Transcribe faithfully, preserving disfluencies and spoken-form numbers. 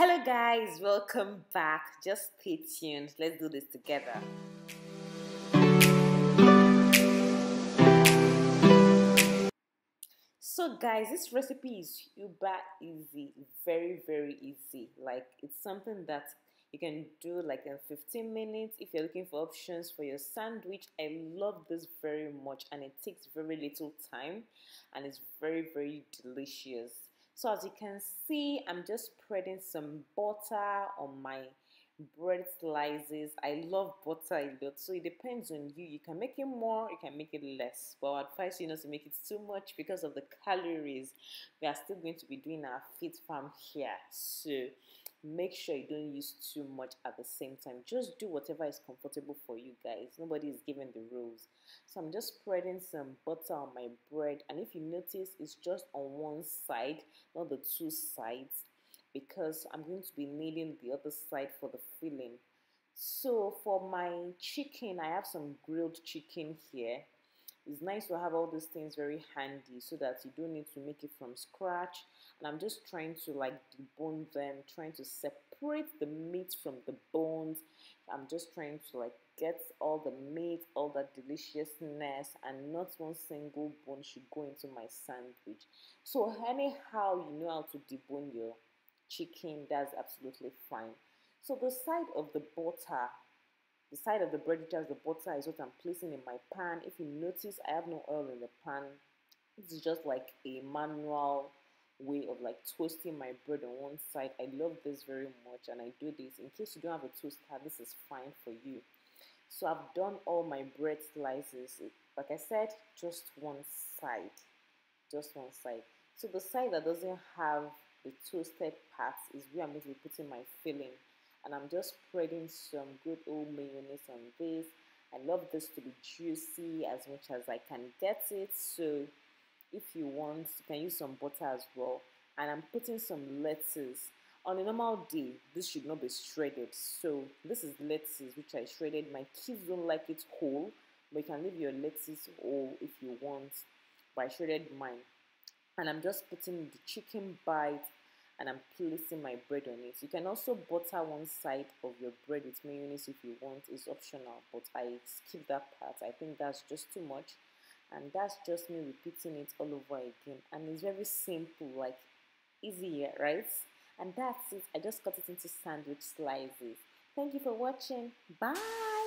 Hello guys, welcome back. Just stay tuned. Let's do this together. So guys, this recipe is uber easy, very very easy. Like, it's something that you can do like in fifteen minutes. If you're looking for options for your sandwich, I love this very much, and it takes very little time and it's very very delicious. So as you can see, I'm just spreading some butter on my bread slices. I love butter a lot, so it depends on you. You can make it more, you can make it less, but I advise you not to make it too much because of the calories. We are still going to be doing our fit farm here, so make sure you don't use too much. At the same time, just do whatever is comfortable for you guys. Nobody is given the rules. So I'm just spreading some butter on my bread, and if you notice, it's just on one side, not the two sides, because I'm going to be needing the other side for the filling. So for my chicken, I have some grilled chicken here. It's nice to have all these things very handy so that you don't need to make it from scratch. And I'm just trying to like debone them, trying to separate the meat from the bones. I'm just trying to like get all the meat, all that deliciousness, and not one single bone should go into my sandwich. So anyhow you know how to debone your chicken, that's absolutely fine. So the side of the butter, the side of the bread which has the butter, is what I'm placing in my pan. If you notice, I have no oil in the pan. It's just like a manual way of like toasting my bread on one side. I love this very much, and I do this. In case you don't have a toaster, this is fine for you. So I've done all my bread slices. Like I said, just one side, just one side. So the side that doesn't have the toasted part is where I'm going to be putting my filling, and I'm just spreading some good old mayonnaise on this. I love this to be juicy as much as I can get it, so if you want, you can use some butter as well. And I'm putting some lettuce. On a normal day, this should not be shredded, so this is lettuce which I shredded. My kids don't like it whole, but you can leave your lettuce whole if you want, but I shredded mine. And I'm just putting the chicken bite, and I'm placing my bread on it. You can also butter one side of your bread with mayonnaise if you want. It's optional, but I skip that part. I think that's just too much, and that's just me repeating it all over again. And it's very simple, like easy, right? And that's it. I just cut it into sandwich slices. Thank you for watching. Bye.